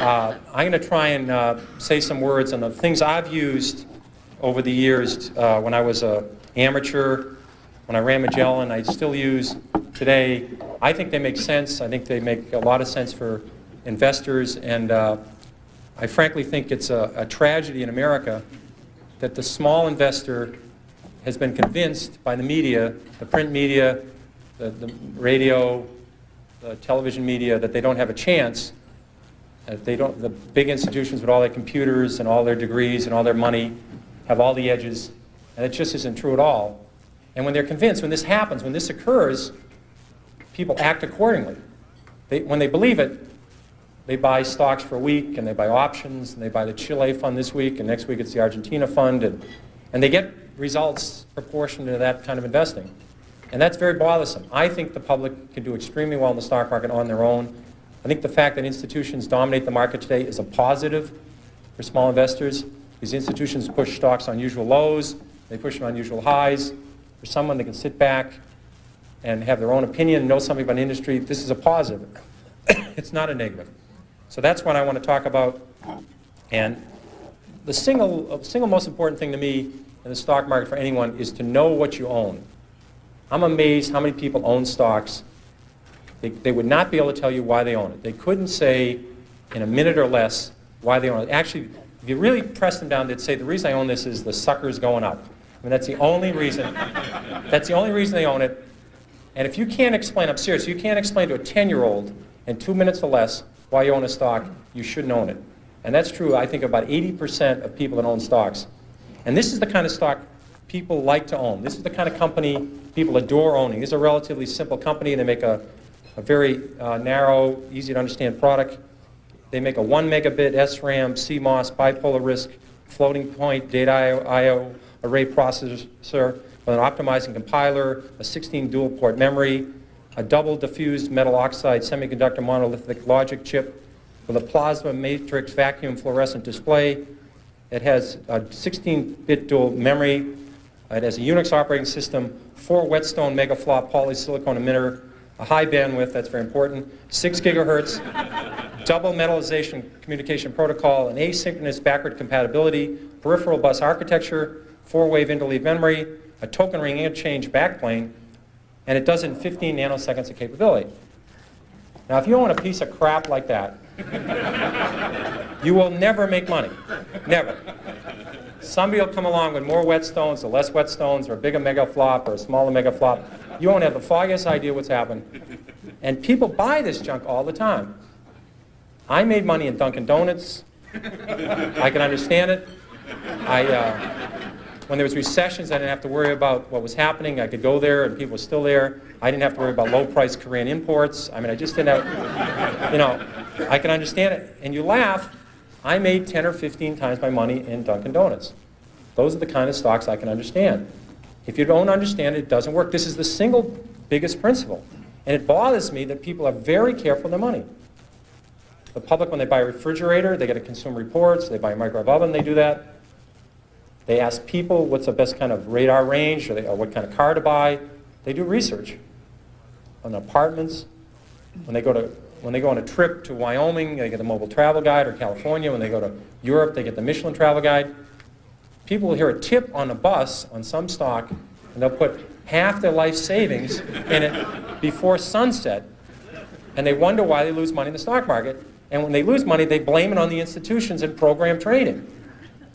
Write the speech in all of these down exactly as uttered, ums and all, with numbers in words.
Uh, I'm going to try and uh, say some words on the things I've used over the years uh, when I was an amateur, when I ran Magellan, I still use today. I think they make sense. I think they make a lot of sense for investors, and uh, I frankly think it's a, a tragedy in America that the small investor has been convinced by the media, the print media, the, the radio, the television media, that they don't have a chance. That they don't, the big institutions with all their computers and all their degrees and all their money have all the edges, and it just isn't true at all. And when they're convinced, when this happens, when this occurs, people act accordingly. They, when they believe it, they buy stocks for a week, and they buy options, and they buy the Chile fund this week, and next week it's the Argentina fund, and, and they get results proportionate to that kind of investing. And that's very bothersome. I think the public can do extremely well in the stock market on their own. I think the fact that institutions dominate the market today is a positive for small investors. These institutions push stocks on unusual lows, they push them on unusual highs. For someone that can sit back and have their own opinion, know something about industry, this is a positive. It's not a negative. So that's what I want to talk about. And the single, single most important thing to me in the stock market for anyone is to know what you own. I'm amazed how many people own stocks. They, they would not be able to tell you why they own it. They couldn't say in a minute or less why they own it. Actually, if you really press them down, they'd say, the reason I own this is the sucker's going up. I mean, that's the only reason. That's the only reason they own it. And if you can't explain, I'm serious, you can't explain to a ten-year-old in two minutes or less why you own a stock, you shouldn't own it. And that's true, I think, about eighty percent of people that own stocks. And this is the kind of stock people like to own. This is the kind of company people adore owning. This is a relatively simple company. They make a, a very uh, narrow, easy-to-understand product. They make a one megabit S RAM, C MOS, bipolar RISC, floating point, data I O, array processor with an optimizing compiler, a sixteen dual port memory, a double diffused metal oxide semiconductor monolithic logic chip with a plasma matrix vacuum fluorescent display. It has a sixteen bit dual memory. It has a Unix operating system, four whetstone megaflop polysilicon emitter, a high bandwidth, that's very important, six gigahertz, double metallization communication protocol, an asynchronous backward compatibility, peripheral bus architecture, four-wave interleaved memory, a token ring interchange backplane, and it does it in fifteen nanoseconds of capability. Now, if you own a piece of crap like that, you will never make money. Never. Somebody will come along with more whetstones or less whetstones or a bigger megaflop or a smaller megaflop. You won't have the foggiest idea what's happened. And people buy this junk all the time. I made money in Dunkin' Donuts. I can understand it. I. Uh, When there was recessions, I didn't have to worry about what was happening. I could go there, and people were still there. I didn't have to worry about low-priced Korean imports. I mean, I just didn't have, you know, I can understand it. And you laugh. I made ten or fifteen times my money in Dunkin' Donuts. Those are the kind of stocks I can understand. If you don't understand it, it doesn't work. This is the single biggest principle. And it bothers me that people are very careful with their money. The public, when they buy a refrigerator, they get a Consumer Reports. They buy a microwave oven, they do that. They ask people what's the best kind of radar range, or, they, or what kind of car to buy. They do research on apartments. When they go to when they go on a trip to Wyoming, they get the mobile travel guide, or California. When they go to Europe, they get the Michelin travel guide. People will hear a tip on a bus on some stock, and they'll put half their life savings in it before sunset, and they wonder why they lose money in the stock market. And when they lose money, they blame it on the institutions and program trading.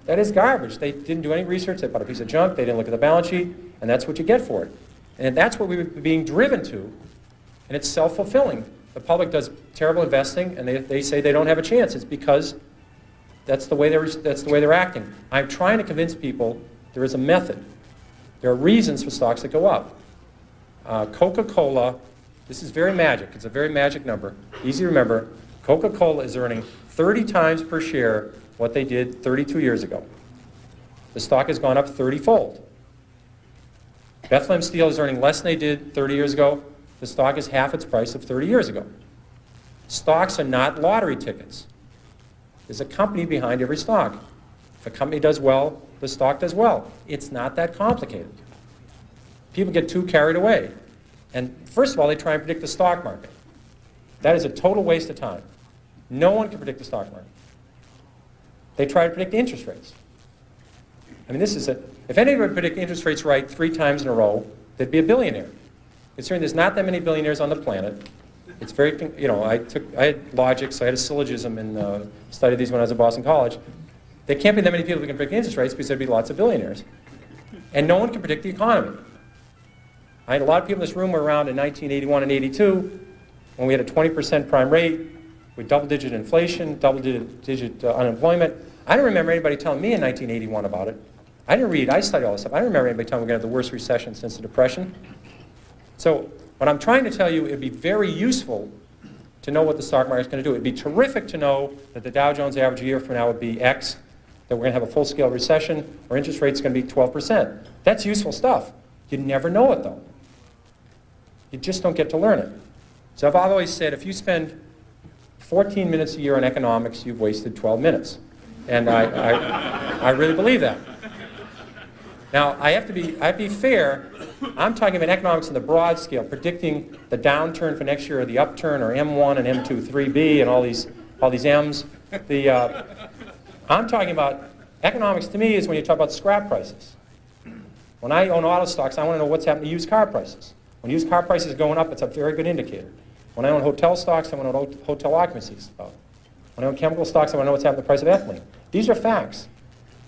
That is garbage. They didn't do any research. They bought a piece of junk. They didn't look at the balance sheet. And that's what you get for it. And that's what we were being driven to. And it's self-fulfilling. The public does terrible investing, and they, they say they don't have a chance. It's because that's the way they're, that's the way they're acting. I'm trying to convince people there is a method. There are reasons for stocks that go up. Uh, Coca-Cola, this is very magic. It's a very magic number. Easy to remember. Coca-Cola is earning thirty times per share what they did thirty-two years ago. The stock has gone up thirty-fold. Bethlehem Steel is earning less than they did thirty years ago. The stock is half its price of thirty years ago. Stocks are not lottery tickets. There's a company behind every stock. If a company does well, the stock does well. It's not that complicated. People get too carried away. And first of all, they try and predict the stock market. That is a total waste of time. No one can predict the stock market. They try to predict interest rates. I mean, this is a, if anybody would predict interest rates right three times in a row, they'd be a billionaire. Considering there's not that many billionaires on the planet, it's very, you know, I took, I had logics, I had a syllogism and uh, studied these when I was at Boston College. There can't be that many people who can predict interest rates because there'd be lots of billionaires. And no one can predict the economy. I had a lot of people in this room were around in nineteen eighty-one and eighty-two when we had a twenty percent prime rate with double-digit inflation, double-digit uh, unemployment. I don't remember anybody telling me in nineteen eighty-one about it. I didn't read, I studied all this stuff. I don't remember anybody telling me we're going to have the worst recession since the Depression. So what I'm trying to tell you, it'd be very useful to know what the stock market's going to do. It'd be terrific to know that the Dow Jones average a year from now would be X, that we're going to have a full-scale recession, or interest rate's going to be twelve percent. That's useful stuff. You never know it, though. You just don't get to learn it. So I've always said, if you spend fourteen minutes a year on economics, you've wasted twelve minutes. And I, I, I really believe that. Now, I have to be, I have to be fair. I'm talking about economics on the broad scale, predicting the downturn for next year or the upturn or M one and M two, three B and all these, all these M's. The, uh, I'm talking about economics to me is when you talk about scrap prices. When I own auto stocks, I want to know what's happening to used car prices. When used car prices are going up, it's a very good indicator. When I own hotel stocks, I want to know what hotel occupancy is about. When I own chemical stocks, I want to know what's happening to the price of ethylene. These are facts.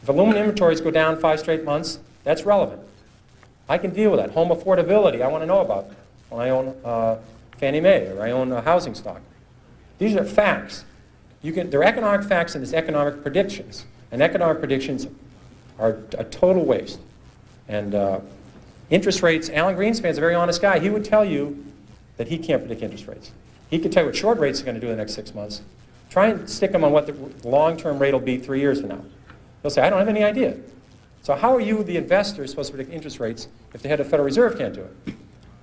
If aluminum inventories go down five straight months, that's relevant. I can deal with that. Home affordability, I want to know about when I own uh, Fannie Mae or I own a housing stock. These are facts. You can, they're economic facts and there's economic predictions. And economic predictions are a total waste. And uh, interest rates, Alan Greenspan's a very honest guy. He would tell you that he can't predict interest rates. He could tell you what short rates are going to do in the next six months. Try and stick them on what the long-term rate will be three years from now. They'll say, I don't have any idea. So how are you, the investors, supposed to predict interest rates if the head of the Federal Reserve can't do it?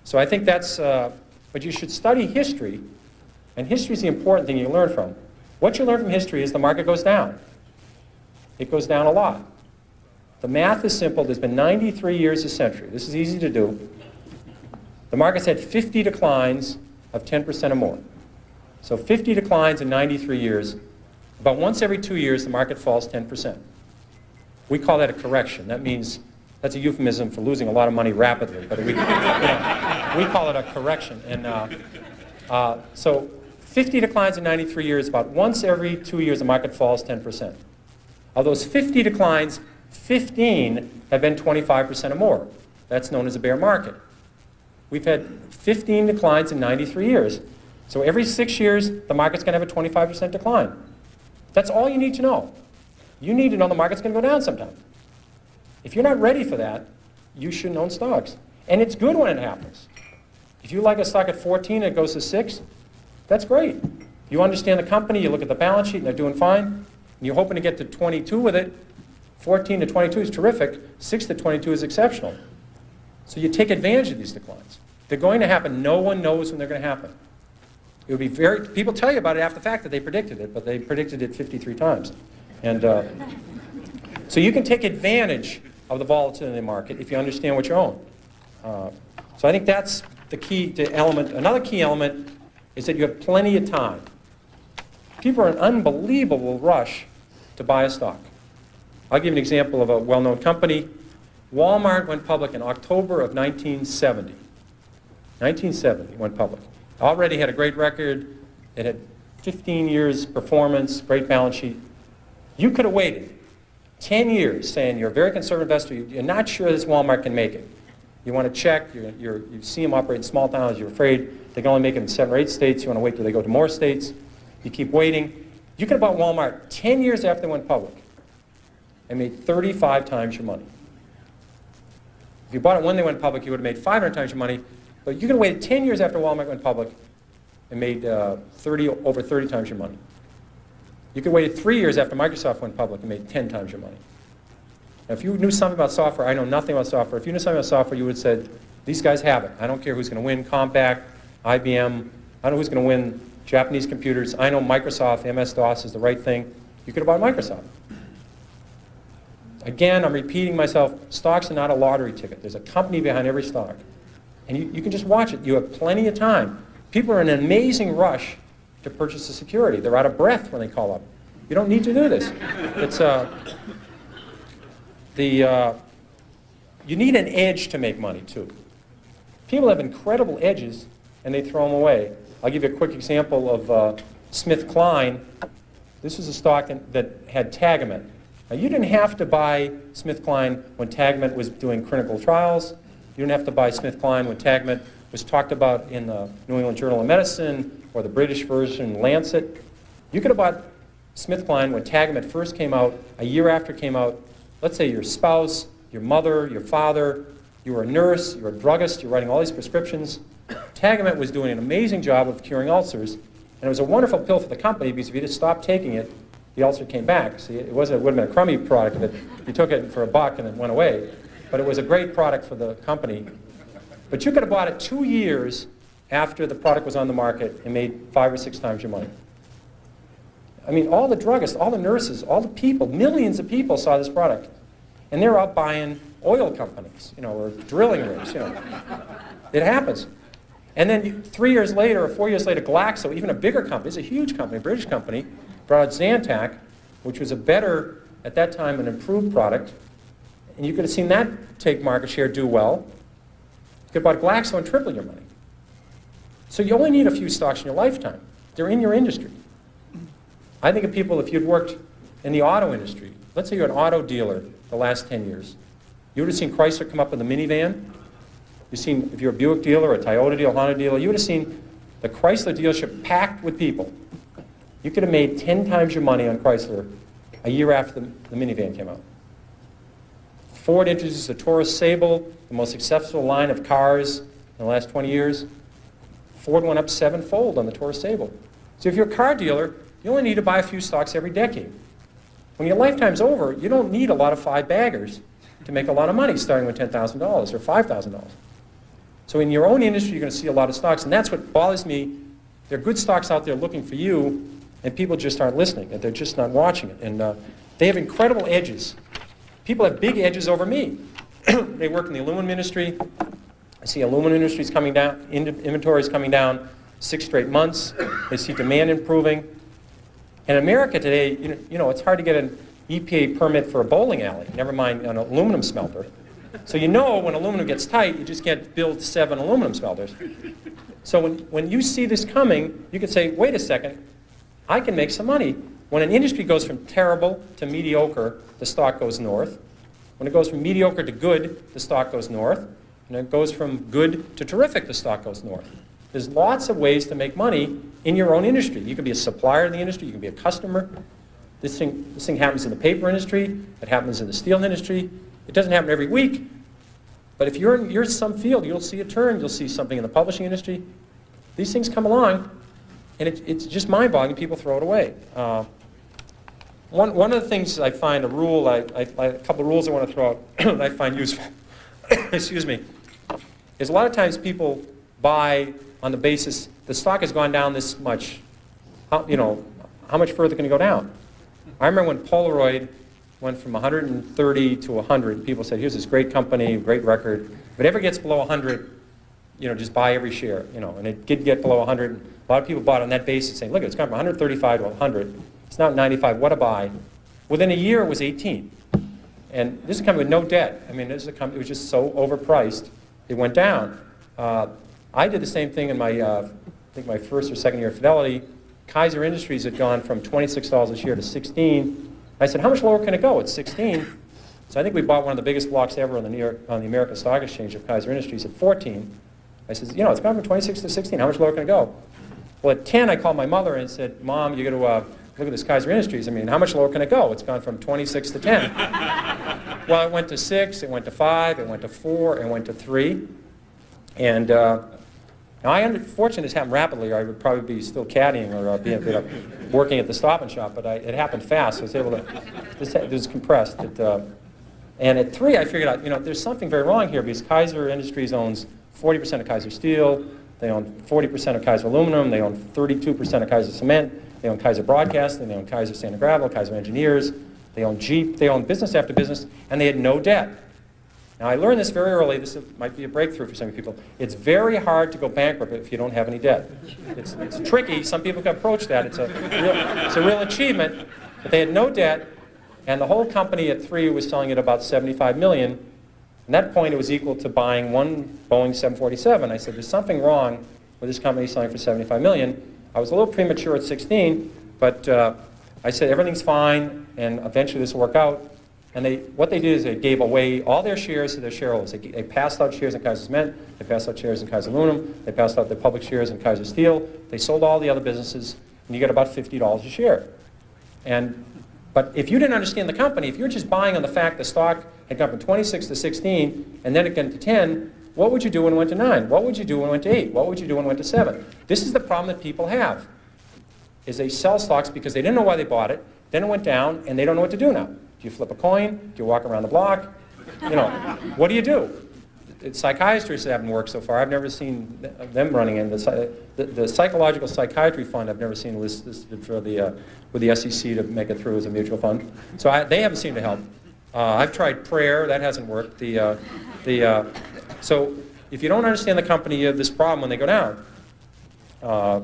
So I think that's, uh, but you should study history, and history is the important thing you learn from. What you learn from history is the market goes down. It goes down a lot. The math is simple. There's been ninety-three years a century. This is easy to do. The market's had fifty declines of ten percent or more. So fifty declines in ninety-three years. About once every two years, the market falls ten percent. We call that a correction. That means, that's a euphemism for losing a lot of money rapidly, but we, you know, we call it a correction. And uh, uh, so fifty declines in ninety-three years, about once every two years the market falls ten percent. Of those fifty declines, fifteen have been twenty-five percent or more. That's known as a bear market. We've had fifteen declines in ninety-three years. So every six years, the market's gonna have a twenty-five percent decline. That's all you need to know. You need to know the market's going to go down sometime. If you're not ready for that, you shouldn't own stocks. And it's good when it happens. If you like a stock at fourteen and it goes to six, that's great. You understand the company, you look at the balance sheet and they're doing fine, and you're hoping to get to twenty-two with it. fourteen to twenty-two is terrific. six to twenty-two is exceptional. So you take advantage of these declines. They're going to happen. No one knows when they're going to happen. It would be very, people tell you about it after the fact that they predicted it, but they predicted it fifty-three times. And uh, so you can take advantage of the volatility in the market if you understand what you own. Uh, so I think that's the key to element. Another key element is that you have plenty of time. People are in an unbelievable rush to buy a stock. I'll give you an example of a well-known company. Walmart went public in October of nineteen seventy. nineteen seventy went public. Already had a great record. It had fifteen years performance, great balance sheet. You could have waited ten years saying you're a very conservative investor, you're not sure this Walmart can make it. You want to check, you're, you're, you see them operate in small towns, you're afraid they can only make it in seven or eight states, you want to wait till they go to more states. You keep waiting. You could have bought Walmart ten years after they went public and made thirty-five times your money. If you bought it when they went public, you would have made five hundred times your money, but you could have waited ten years after Walmart went public and made uh, thirty, over thirty times your money. You could wait three years after Microsoft went public and made ten times your money. Now, if you knew something about software, I know nothing about software. If you knew something about software, you would have said, these guys have it. I don't care who's going to win, Compaq, I B M. I don't know who's going to win Japanese computers. I know Microsoft, M S DOS is the right thing. You could have bought Microsoft. Again, I'm repeating myself. Stocks are not a lottery ticket. There's a company behind every stock. And you, you can just watch it. You have plenty of time. People are in an amazing rush to purchase a security. They're out of breath when they call up. You don't need to do this. It's uh, the uh, you need an edge to make money too. People have incredible edges and they throw them away. I'll give you a quick example of uh, SmithKline. This is a stock that, that had Tagamet. Now, you didn't have to buy SmithKline when Tagamet was doing clinical trials. You didn't have to buy SmithKline when Tagamet was talked about in the New England Journal of Medicine or the British version, Lancet. You could have bought SmithKline when Tagamet first came out, a year after it came out. Let's say your spouse, your mother, your father, you were a nurse, you were a druggist, you're writing all these prescriptions. Tagamet was doing an amazing job of curing ulcers, and it was a wonderful pill for the company because if you just stopped taking it, the ulcer came back. See, it wasn't, it would have been a crummy product that you took it for a buck and it went away, but it was a great product for the company. But you could have bought it two years after the product was on the market and made five or six times your money. I mean, all the druggists, all the nurses, all the people, millions of people saw this product, and they're out buying oil companies, you know, or drilling rigs, you know. It happens. And then three years later or four years later, Glaxo, even a bigger company, it's a huge company, a British company, brought out Zantac, which was a better, at that time, an improved product. And you could have seen that take market share, do well. You could have bought Glaxo and triple your money. So you only need a few stocks in your lifetime. They're in your industry. I think of people, if you'd worked in the auto industry, let's say you're an auto dealer the last ten years, you would have seen Chrysler come up with a minivan. You've seen, if you're a Buick dealer, a Toyota dealer, a Honda dealer, you would have seen the Chrysler dealership packed with people. You could have made ten times your money on Chrysler a year after the, the minivan came out. Ford introduces the Taurus Sable, the most successful line of cars in the last twenty years. Ford went up sevenfold on the Taurus Sable. So if you're a car dealer, you only need to buy a few stocks every decade. When your lifetime's over, you don't need a lot of five baggers to make a lot of money starting with ten thousand dollars or five thousand dollars. So in your own industry, you're going to see a lot of stocks, and that's what bothers me. There are good stocks out there looking for you, and people just aren't listening, and they're just not watching it. And uh, they have incredible edges. People have big edges over me. They work in the aluminum industry. I see aluminum industries coming down, inventories coming down six straight months. They see demand improving. In America today, you know, you know, it's hard to get an E P A permit for a bowling alley, never mind an aluminum smelter. So you know when aluminum gets tight, you just can't build seven aluminum smelters. So when, when you see this coming, you can say, wait a second, I can make some money. When an industry goes from terrible to mediocre, the stock goes north. When it goes from mediocre to good, the stock goes north. And it goes from good to terrific, the stock goes north. There's lots of ways to make money in your own industry. You can be a supplier in the industry, you can be a customer. This thing, this thing happens in the paper industry, it happens in the steel industry. It doesn't happen every week, but if you're in, you're in some field, you'll see a turn, you'll see something in the publishing industry. These things come along, and it, it's just mind-boggling, people throw it away. Uh, one, one of the things I find, a rule, I, I, I, a couple of rules I want to throw out that I find useful, excuse me, is a lot of times people buy on the basis, the stock has gone down this much, how, you know, how much further can it go down? I remember when Polaroid went from one hundred thirty to one hundred. People said, here's this great company, great record. If it ever gets below one hundred, you know, just buy every share, you know. And it did get below one hundred. A lot of people bought on that basis saying, look, it's gone from one hundred thirty-five to one hundred. It's now ninety-five, what a buy. Within a year, it was eighteen. And this is a company with no debt. I mean, this is a company, it was just so overpriced, it went down. Uh, I did the same thing in my, uh, I think my first or second year of Fidelity. Kaiser Industries had gone from twenty-six dollars a share to sixteen. I said, how much lower can it go? It's sixteen. So I think we bought one of the biggest blocks ever on the, New York, on the American Stock Exchange of Kaiser Industries at fourteen. I said, you know, it's gone from twenty-six to sixteen. How much lower can it go? Well, at ten, I called my mother and said, Mom, you're going to uh, look at this Kaiser Industries. I mean, how much lower can it go? It's gone from twenty-six to ten. Well, it went to six, it went to five, it went to four, it went to three. And uh, now, I unfortunately, this happened rapidly, or I would probably be still caddying or uh, being, you know, working at the Stop and Shop, but I, it happened fast, so I was able to, this, it was compressed. It, uh, and at three, I figured out, you know, there's something very wrong here, because Kaiser Industries owns forty percent of Kaiser Steel, they own forty percent of Kaiser Aluminum, they own thirty-two percent of Kaiser Cement, they own Kaiser Broadcasting, they own Kaiser Sand and Gravel, Kaiser Engineers, they own Jeep, they own business after business, and they had no debt. Now, I learned this very early. This might be a breakthrough for some people. It's very hard to go bankrupt if you don't have any debt. It's, it's tricky. Some people can approach that. It's a, real, it's a real achievement. But they had no debt, and the whole company at three was selling at about seventy-five million dollars. At that point, it was equal to buying one Boeing seven forty-seven. I said, there's something wrong with this company selling for seventy-five million dollars. I was a little premature at sixteen, but uh, I said, everything's fine, and eventually this will work out. And they, what they did is they gave away all their shares to their shareholders. They, they passed out shares in Kaiser Cement, they passed out shares in Kaiser Aluminum, they passed out their public shares in Kaiser Steel, they sold all the other businesses, and you got about fifty dollars a share. And, but if you didn't understand the company, if you were just buying on the fact the stock had gone from twenty-six to sixteen, and then it got to ten, what would you do when it went to nine? What would you do when it went to eight? What would you do when it went to seven? This is the problem that people have, is they sell stocks because they didn't know why they bought it, then it went down, and they don't know what to do now. Do you flip a coin? Do you walk around the block? You know, what do you do? It, psychiatrists haven't worked so far. I've never seen th them running in. The, the, the psychological psychiatry fund I've never seen listed for the, uh, with the S E C to make it through as a mutual fund. So I, they haven't seemed to help. Uh, I've tried prayer. That hasn't worked. The, uh, the, uh, so if you don't understand the company, you have this problem when they go down. Uh,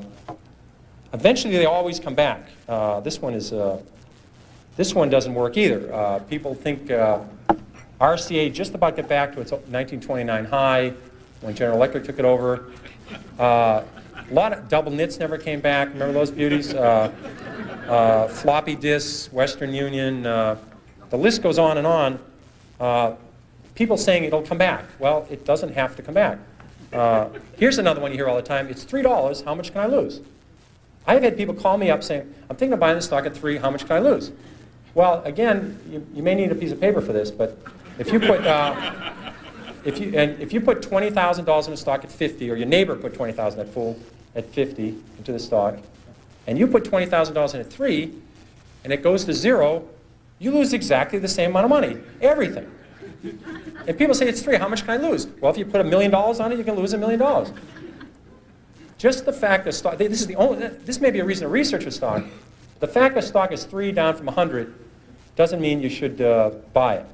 eventually, they always come back. Uh, this one is... Uh, This one doesn't work either. Uh, people think uh, R C A just about got back to its nineteen twenty-nine high when General Electric took it over. Uh, a lot of double nits never came back. Remember those beauties? Uh, uh, floppy disks, Western Union. Uh, the list goes on and on. Uh, people saying it'll come back. Well, it doesn't have to come back. Uh, here's another one you hear all the time. It's three dollars. How much can I lose? I've had people call me up saying, I'm thinking of buying this stock at three. How much can I lose? Well, again, you, you may need a piece of paper for this, but if you put uh, if you and if you put twenty thousand dollars in a stock at fifty, or your neighbor put twenty thousand that fool at fifty into the stock, and you put twenty thousand dollars in at three, and it goes to zero, you lose exactly the same amount of money, everything. And people say it's three. How much can I lose? Well, if you put a million dollars on it, you can lose a million dollars. Just the fact that stock. This is the only. This may be a reason to research a stock. The fact that stock is three down from a hundred. Doesn't mean you should uh, buy it.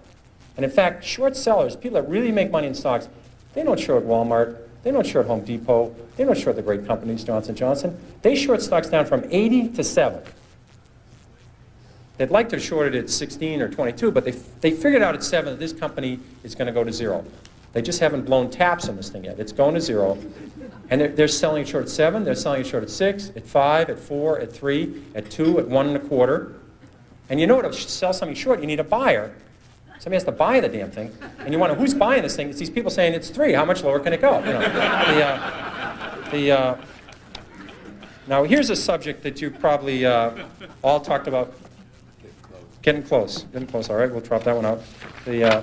And in fact, short sellers, people that really make money in stocks, they don't short Walmart, they don't short Home Depot, they don't short the great companies, Johnson and Johnson. They short stocks down from eighty to seven. They'd like to have shorted it at sixteen or twenty-two, but they, they figured out at seven that this company is going to go to zero. They just haven't blown taps on this thing yet. It's going to zero. And they're, they're selling it short at seven, they're selling it short at six, at five, at four, at three, at two, at one and a quarter. And you know, to sell something short, you need a buyer. Somebody has to buy the damn thing. And you wonder, who's buying this thing? It's these people saying, it's three. How much lower can it go? You know, the, uh, the, uh, now, here's a subject that you probably uh, all talked about. Getting close. Getting close. All right, we'll drop that one out. The, uh,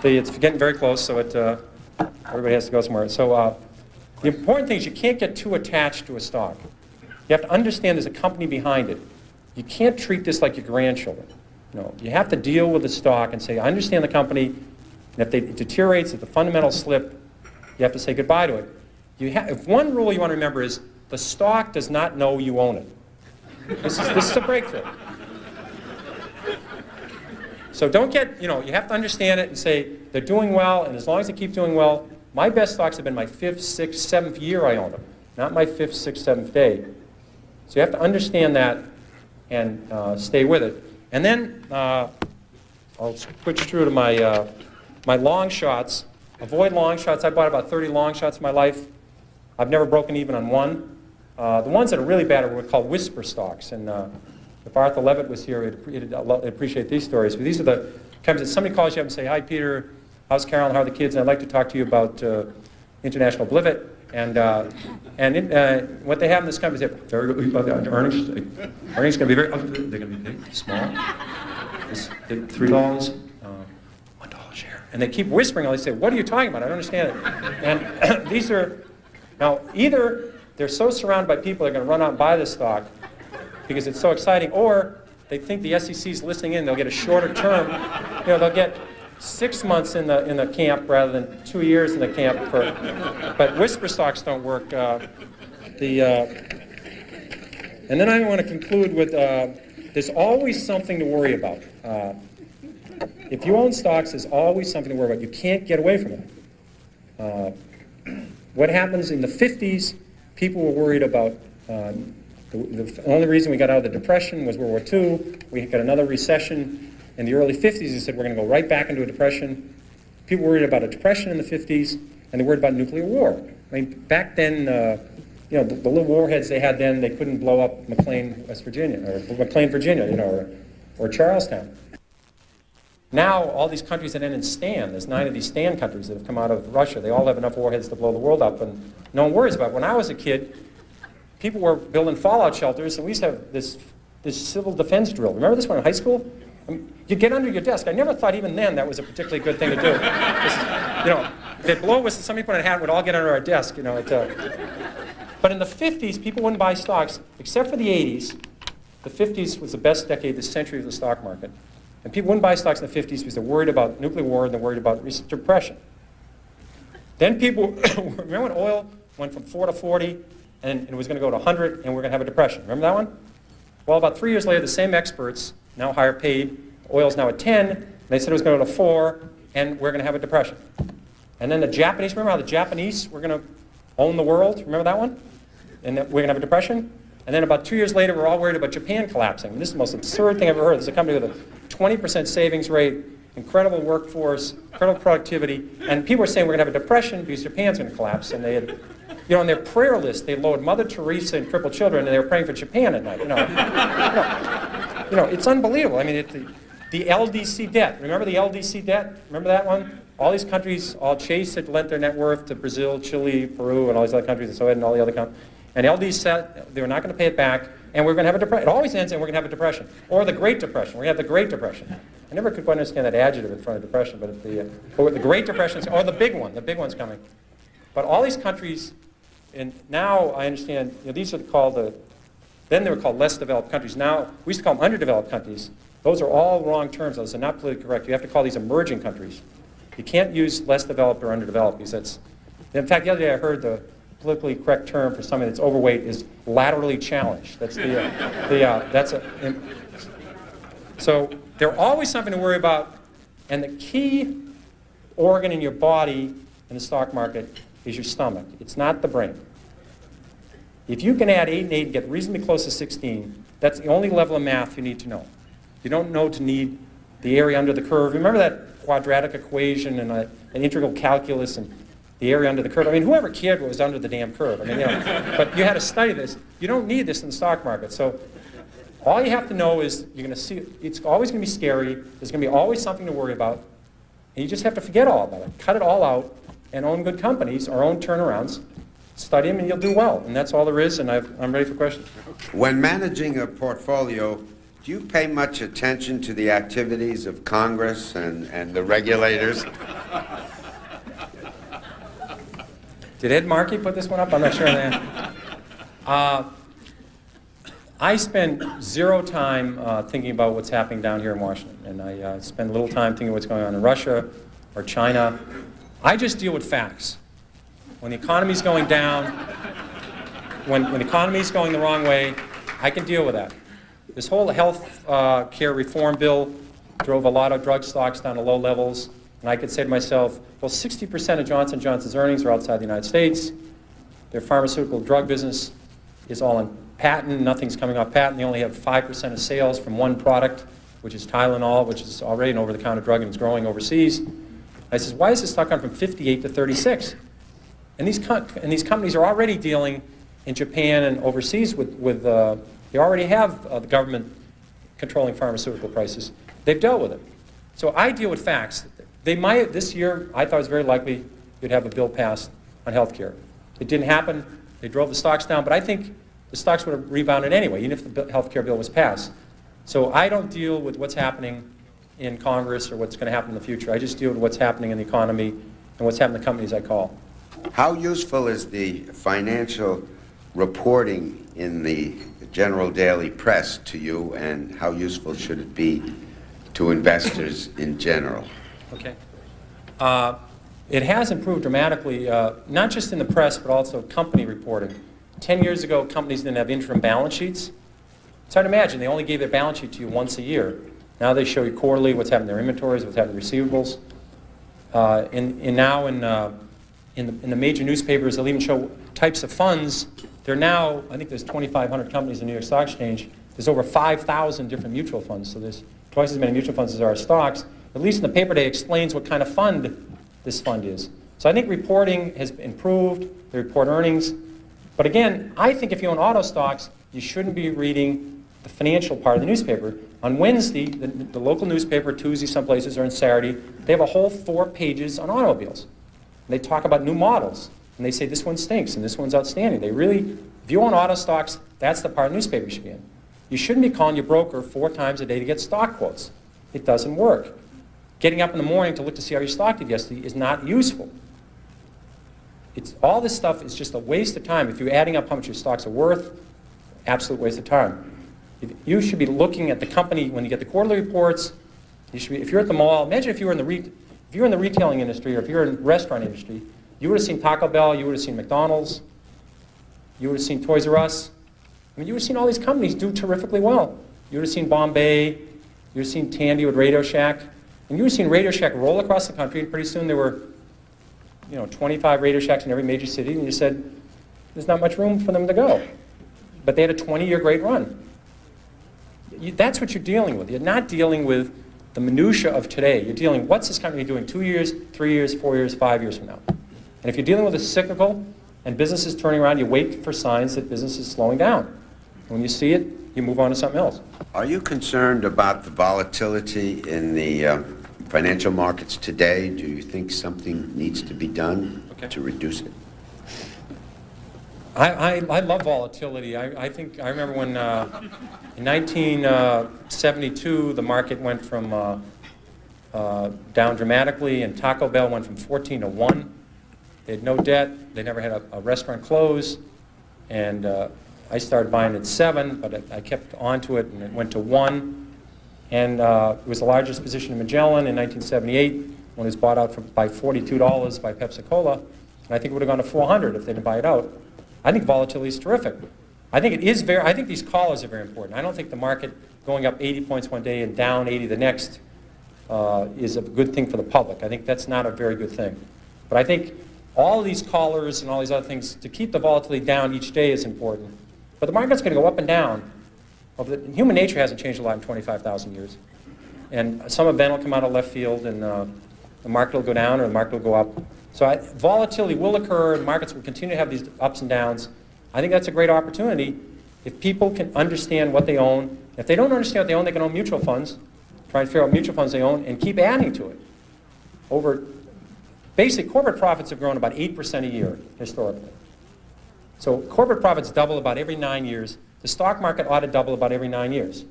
the, it's getting very close, so it, uh, everybody has to go somewhere. So uh, the important thing is you can't get too attached to a stock. You have to understand there's a company behind it. You can't treat this like your grandchildren. No, you have to deal with the stock and say, I understand the company, and if they, it deteriorates, if the fundamentals slip, you have to say goodbye to it. You ha if one rule you want to remember is, the stock does not know you own it. This is, this is a breakthrough. So don't get, you know, you have to understand it and say, they're doing well, and as long as they keep doing well, my best stocks have been my fifth, sixth, seventh year I own them, not my fifth, sixth, seventh day. So you have to understand that and uh, stay with it. And then uh, I'll switch through to my, uh, my long shots. Avoid long shots. I bought about thirty long shots in my life. I've never broken even on one. Uh, the ones that are really bad are what we call whisper stocks. And uh, if Arthur Levitt was here, he'd, he'd appreciate these stories. But these are the times that somebody calls you up and say, hi, Peter, how's Carolyn, how are the kids? And I'd like to talk to you about uh, International Blivet. And, uh, and it, uh, what they have in this company is they're very good about the earnings. Earnings going to be very, they're going to be big, small, three dollars, uh, one dollar share. And they keep whispering, and they say, what are you talking about? I don't understand it. And these are, now either they're so surrounded by people they're going to run out and buy this stock because it's so exciting, or they think the S E C's listening in, they'll get a shorter term, you know, they'll get six months in the in the camp rather than two years in the camp. For, but whisper stocks don't work. Uh, the uh, and then I want to conclude with uh, there's always something to worry about. Uh, If you own stocks, there's always something to worry about. You can't get away from it. Uh, what happens in the fifties, people were worried about, uh, the, the only reason we got out of the Depression was World War Two. We got another recession in the early fifties. They said, we're going to go right back into a depression. People were worried about a depression in the fifties, and they worried about nuclear war. I mean, back then, uh, you know, the, the little warheads they had then, they couldn't blow up McLean, West Virginia, or McLean, Virginia, you know, or, or Charlestown. Now, all these countries that end in Stan, there's nine of these Stan countries that have come out of Russia. They all have enough warheads to blow the world up, and no one worries about it. When I was a kid, people were building fallout shelters, and we used to have this, this civil defense drill. Remember this one in high school? I mean, you'd get under your desk. I never thought even then that was a particularly good thing to do. Just, you know, they'd blow a whistle, somebody put on a hat, we'd all get under our desk. You know, it, uh... But in the fifties, people wouldn't buy stocks, except for the eighties. The fifties was the best decade, the century of the stock market. And people wouldn't buy stocks in the fifties because they're worried about nuclear war and they're worried about recent depression. Then people, remember when oil went from four to forty and, and it was going to go to one hundred and we're going to have a depression? Remember that one? Well, about three years later, the same experts, now higher paid, oil's now at ten, and they said it was going to go to four and we're going to have a depression. And then the Japanese, remember how the Japanese were going to own the world? Remember that one? And that we're going to have a depression? And then about two years later, we're all worried about Japan collapsing. And this is the most absurd thing I've ever heard. This is a company with a twenty percent savings rate, incredible workforce, incredible productivity, and people are saying we're going to have a depression because Japan's going to collapse. And they had, you know, on their prayer list, they lowered Mother Teresa and crippled children, and they were praying for Japan at night. You know, you know, you know it's unbelievable. I mean, it, the, the L D C debt. Remember the L D C debt? Remember that one? All these countries, all Chase had lent their net worth to Brazil, Chile, Peru, and all these other countries, and so on, and all the other countries. And L D said they were not going to pay it back, and we're going to have a depression. It always ends, and we're going to have a depression, or the Great Depression. We're going to have the Great Depression. I never could quite understand that adjective in front of depression, but if the, uh, but the Great Depression, or the big one, the big one's coming. But all these countries, and now I understand, you know, these are called the, then they were called less developed countries. Now we used to call them underdeveloped countries. Those are all wrong terms. Those are not politically correct. You have to call these emerging countries. You can't use less developed or underdeveloped because that's. In fact, the other day I heard the politically correct term for somebody that's overweight is laterally challenged. That's the, uh, the uh, that's a, and so there's always something to worry about, and the key organ in your body in the stock market is your stomach. It's not the brain. If you can add eight and eight and get reasonably close to sixteen, that's the only level of math you need to know. You don't know to need the area under the curve. Remember that quadratic equation and uh, an integral calculus and the area under the curve. I mean, whoever cared what was under the damn curve. I mean, you know, but you had to study this. You don't need this in the stock market. So all you have to know is you're going to see, it's always going to be scary. There's going to be always something to worry about. And you just have to forget all about it. Cut it all out and own good companies or own turnarounds. Study them and you'll do well. And that's all there is, and I've, I'm ready for questions. When managing a portfolio, do you pay much attention to the activities of Congress and, and the regulators? Did Ed Markey put this one up? I'm not sure on that. Uh, I spend zero time uh, thinking about what's happening down here in Washington. And I uh, spend little time thinking what's going on in Russia or China. I just deal with facts. When the economy's going down, when, when the economy's going the wrong way, I can deal with that. This whole health uh, care reform bill drove a lot of drug stocks down to low levels. And I could say to myself, well, sixty percent of Johnson and Johnson's earnings are outside the United States. Their pharmaceutical drug business is all in patent. Nothing's coming off patent. They only have five percent of sales from one product, which is Tylenol, which is already an over-the-counter drug and is growing overseas. I says, why is this stock gone from fifty-eight to thirty-six? And these, co and these companies are already dealing in Japan and overseas with, with uh, they already have uh, the government controlling pharmaceutical prices. They've dealt with it. So I deal with facts. They might, this year, I thought it was very likely you'd have a bill passed on health care. It didn't happen. They drove the stocks down, but I think the stocks would have rebounded anyway, even if the health care bill was passed. So I don't deal with what's happening in Congress or what's going to happen in the future. I just deal with what's happening in the economy and what's happening to companies I call. How useful is the financial reporting in the general daily press to you, and how useful should it be to investors in general? Okay. Uh, it has improved dramatically, uh, not just in the press, but also company reporting. Ten years ago, companies didn't have interim balance sheets. It's hard to imagine. They only gave their balance sheet to you once a year. Now they show you quarterly what's happened to their inventories, what's happened to receivables. Uh, and, and now in, uh, in, the, in the major newspapers, they'll even show types of funds. They're now, I think there's twenty-five hundred companies in the New York Stock Exchange. There's over five thousand different mutual funds, so there's twice as many mutual funds as there are stocks. At least in the paper today, explains what kind of fund this fund is. So I think reporting has improved. They report earnings. But again, I think if you own auto stocks, you shouldn't be reading the financial part of the newspaper. On Wednesday, the, the local newspaper, Tuesday some places, or on Saturday, they have a whole four pages on automobiles. And they talk about new models. And they say this one stinks and this one's outstanding. They really, if you own auto stocks, that's the part of the newspaper you should be in. You shouldn't be calling your broker four times a day to get stock quotes. It doesn't work. Getting up in the morning to look to see how your stock did yesterday is not useful. It's, all this stuff is just a waste of time. If you're adding up how much your stocks are worth, absolute waste of time. If, you should be looking at the company when you get the quarterly reports. You should be, if you're at the mall, imagine if you were in the re, if you were in the retailing industry or if you were in the restaurant industry, you would have seen Taco Bell, you would have seen McDonald's, you would have seen Toys R Us. I mean, you would have seen all these companies do terrifically well. You would have seen Bombay, you would have seen Tandy with Radio Shack, and you would have seen Radio Shack roll across the country, and pretty soon there were, you know, twenty-five Radio Shacks in every major city, and you said, there's not much room for them to go. But they had a twenty-year great run. You, that's what you're dealing with. You're not dealing with the minutia of today. You're dealing, what's this company doing two years, three years, four years, five years from now? And if you're dealing with a cyclical and business is turning around, you wait for signs that business is slowing down. And when you see it, you move on to something else. Are you concerned about the volatility in the uh, financial markets today? Do you think something needs to be done okay. to reduce it? I, I, I love volatility. I, I think I remember when uh, in nineteen seventy-two the market went from uh, uh, down dramatically, and Taco Bell went from fourteen to one. They had no debt. They never had a, a restaurant close, and uh, I started buying at seven, but I, I kept onto it, and it went to one. And uh, it was the largest position in Magellan in nineteen seventy-eight when it was bought out for, by forty-two dollars by Pepsi-Cola, and I think it would have gone to four hundred if they didn't buy it out. I think volatility is terrific. I think it is very, I think these collars are very important. I don't think the market going up eighty points one day and down eighty the next uh, is a good thing for the public. I think that's not a very good thing. But I think all these collars and all these other things to keep the volatility down each day is important. But the market's going to go up and down. Over the, human nature hasn't changed a lot in twenty-five thousand years. And some event will come out of left field and uh, the market will go down or the market will go up. So I, volatility will occur, and markets will continue to have these ups and downs. I think that's a great opportunity if people can understand what they own. If they don't understand what they own, they can own mutual funds, try to figure out what mutual funds they own, and keep adding to it. Over, basically, corporate profits have grown about eight percent a year historically. So corporate profits double about every nine years. The stock market ought to double about every nine years.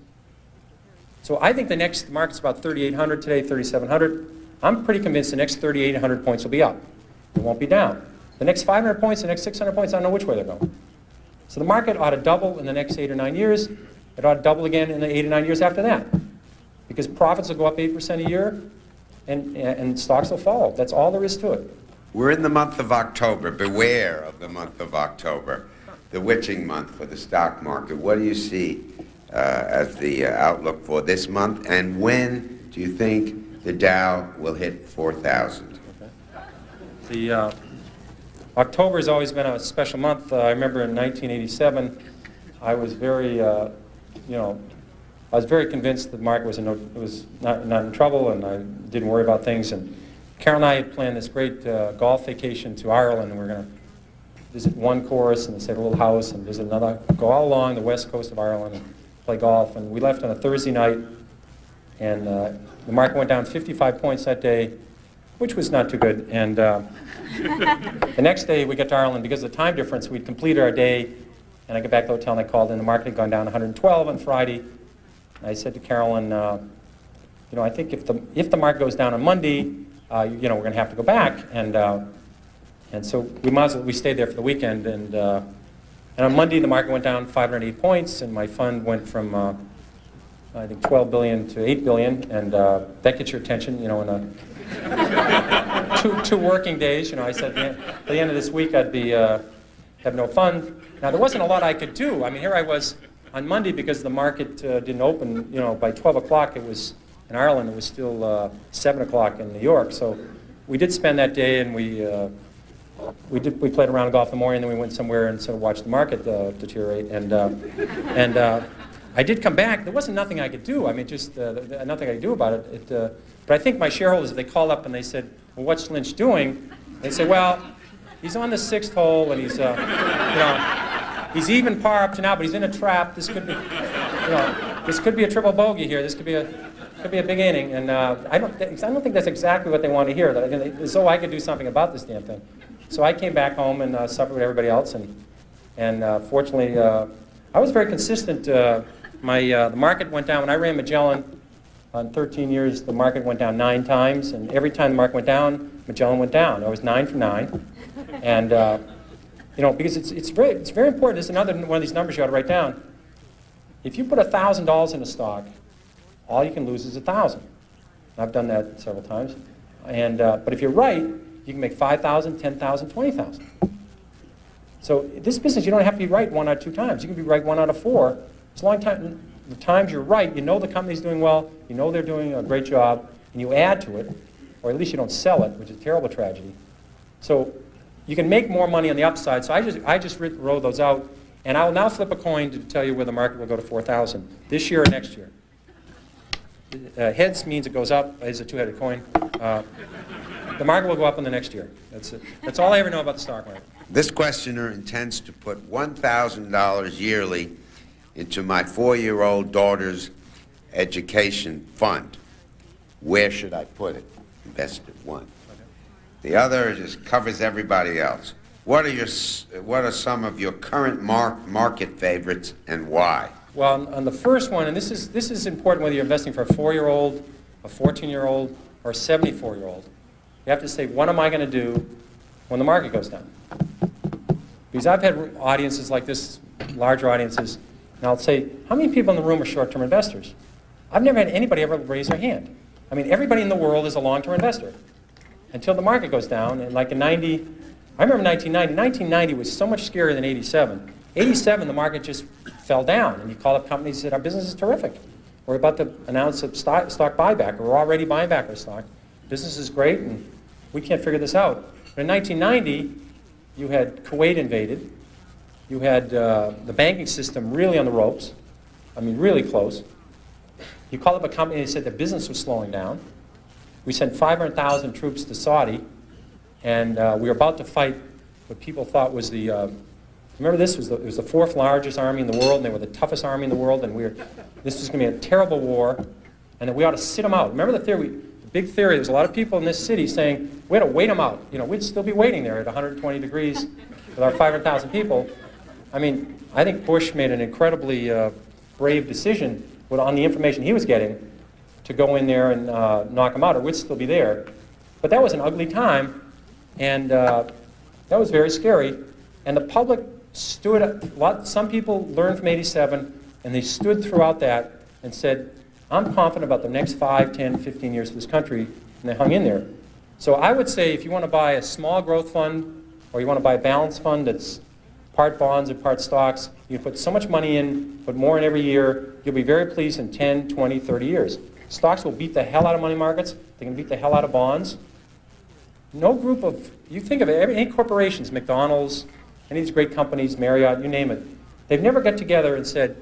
So I think the next market's about thirty-eight hundred today, thirty-seven hundred. I'm pretty convinced the next thirty-eight hundred points will be up. It won't be down. The next five hundred points, the next six hundred points, I don't know which way they're going. So the market ought to double in the next eight or nine years. It ought to double again in the eight or nine years after that. Because profits will go up eight percent a year, and, and stocks will fall. That's all there is to it. We're in the month of October. Beware of the month of October, the witching month for the stock market. What do you see uh, as the uh, outlook for this month? And when do you think the Dow will hit four thousand. Okay. The uh, October has always been a special month. Uh, I remember in nineteen eighty-seven, I was very, uh, you know, I was very convinced the market was in no, was not not in trouble, and I didn't worry about things. And Carol and I had planned this great uh, golf vacation to Ireland. We were going to visit one course and stay at a little house and visit another, go all along the west coast of Ireland and play golf. And we left on a Thursday night, and Uh, the market went down fifty-five points that day, which was not too good. And uh, the next day we got to Ireland. Because of the time difference, we'd completed our day. And I got back to the hotel and I called in. The market had gone down one hundred twelve on Friday. And I said to Carolyn, uh, you know, I think if the, if the market goes down on Monday, uh, you, you know, we're going to have to go back. And, uh, and so we, might as well, we stayed there for the weekend. And, uh, and on Monday, the market went down five hundred eight points. And my fund went from Uh, I think twelve billion to eight billion, and uh, that gets your attention, you know, in a two, two working days. You know, I said, at the, at the end of this week, I'd be, uh, have no fun. Now, there wasn't a lot I could do. I mean, here I was On Monday, because the market uh, didn't open, you know, by twelve o'clock it was, in Ireland, it was still uh, seven o'clock in New York. So we did spend that day, and we uh, we did we played around and golf in the morning, and then we went somewhere and sort of watched the market uh, deteriorate. And uh, and uh, I did come back. There wasn't nothing I could do. I mean, just uh, nothing I could do about it. it uh, but I think my shareholders, they called up and they said, well, what's Lynch doing? They said, well, he's on the sixth hole, and he's, uh, you know, he's even par up to now, but he's in a trap. This could be, you know, this could be a triple bogey here. This could be a, could be a big inning. And uh, I don't, th I don't think that's exactly what they want to hear. That you know, so I could do something about this damn thing. So I came back home and uh, suffered with everybody else. And and uh, fortunately, uh, I was very consistent. Uh, my uh, the market went down when I ran Magellan. On thirteen years, the market went down nine times, and every time the market went down, Magellan went down. I was nine for nine, and. Uh, You know, because it's, it's, very, it's very important. There's another one of these numbers you ought to write down. If you put one thousand dollars in a stock, all you can lose is one thousand dollars. I've done that several times. And, uh, but if you're right, you can make five thousand dollars, ten thousand dollars, twenty thousand dollars. So this business, you don't have to be right one out of two times. You can be right one out of four. As long as the times you're right, you know the company's doing well, you know they're doing a great job, and you add to it, or at least you don't sell it, which is a terrible tragedy. So. You can make more money on the upside, so I just I just roll those out, and I will now flip a coin to tell you where the market will go to four thousand this year or next year. Uh, heads means it goes up. It's a two-headed coin. Uh, the market will go up in the next year. That's it. That's all I ever know about the stock market. This questioner intends to put one thousand dollars yearly into my four-year-old daughter's education fund. Where should I put it? Invest at one. The other just covers everybody else. What are your, what are some of your current mar market favorites and why? Well, on the first one, and this is, this is important whether you're investing for a four-year-old, a fourteen-year-old, or a seventy-four-year-old. You have to say, what am I going to do when the market goes down? Because I've had audiences like this, larger audiences, and I'll say, how many people in the room are short-term investors? I've never had anybody ever raise their hand. I mean, everybody in the world is a long-term investor. Until the market goes down, and like in ninety, I remember nineteen ninety. nineteen ninety was so much scarier than eighty-seven. eighty-seven, the market just fell down, and you call up companies and said, our business is terrific. We're about to announce a stock, stock buyback, or we're already buying back our stock. Business is great, and we can't figure this out. But in nineteen ninety, you had Kuwait invaded. You had uh, the banking system really on the ropes. I mean, really close. You call up a company and said their business was slowing down. We sent five hundred thousand troops to Saudi, and uh, we were about to fight what people thought was the, uh, remember this, was the, it was the fourth largest army in the world, and they were the toughest army in the world, and we were, this was going to be a terrible war, and that we ought to sit them out. Remember the theory, the big theory, there's a lot of people in this city saying, we ought to wait them out. You know, we'd still be waiting there at one hundred twenty degrees with our five hundred thousand people. I mean, I think Bush made an incredibly uh, brave decision with, on the information he was getting, to go in there and uh, knock them out, or we'd still be there. But that was an ugly time, and uh, that was very scary. And the public stood up. A lot, some people learned from eighty-seven, and they stood throughout that and said, I'm confident about the next five, ten, fifteen years for this country, and they hung in there. So I would say if you want to buy a small growth fund, or you want to buy a balanced fund that's part bonds and part stocks, you put so much money in, put more in every year, you'll be very pleased in ten, twenty, thirty years. Stocks will beat the hell out of money markets. They can beat the hell out of bonds. No group of, you think of it, every, any corporations, McDonald's, any of these great companies, Marriott, you name it, they've never got together and said,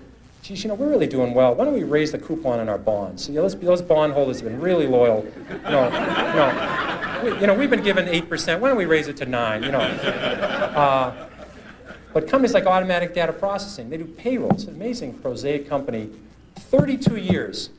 geez, you know, we're really doing well. Why don't we raise the coupon on our bonds? So, you know, let's be, those bond holders have been really loyal. You know, you know, we, you know we've been given eight percent. Why don't we raise it to nine? You know. Uh, but companies like Automatic Data Processing, they do payrolls. It's an amazing prosaic company. thirty-two years.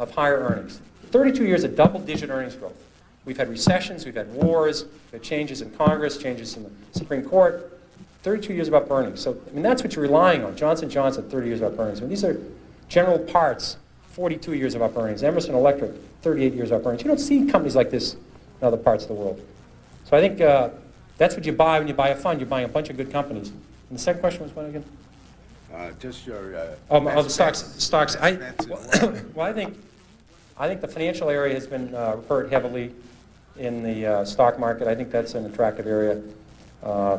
Of higher earnings. thirty-two years of double-digit earnings growth. We've had recessions, we've had wars, we've had changes in Congress, changes in the Supreme Court. thirty-two years of up earnings. So, I mean, that's what you're relying on. Johnson and Johnson, thirty years of up earnings. I mean, these are General Parts, forty-two years of up earnings. Emerson Electric, thirty-eight years of up earnings. You don't see companies like this in other parts of the world. So I think uh, that's what you buy when you buy a fund. You're buying a bunch of good companies. And the second question was what again? Uh, just your uh, oh, my, oh, the stocks. Stocks. I, well, well, I think, I think the financial area has been uh, hurt heavily in the uh, stock market. I think that's an attractive area. Uh,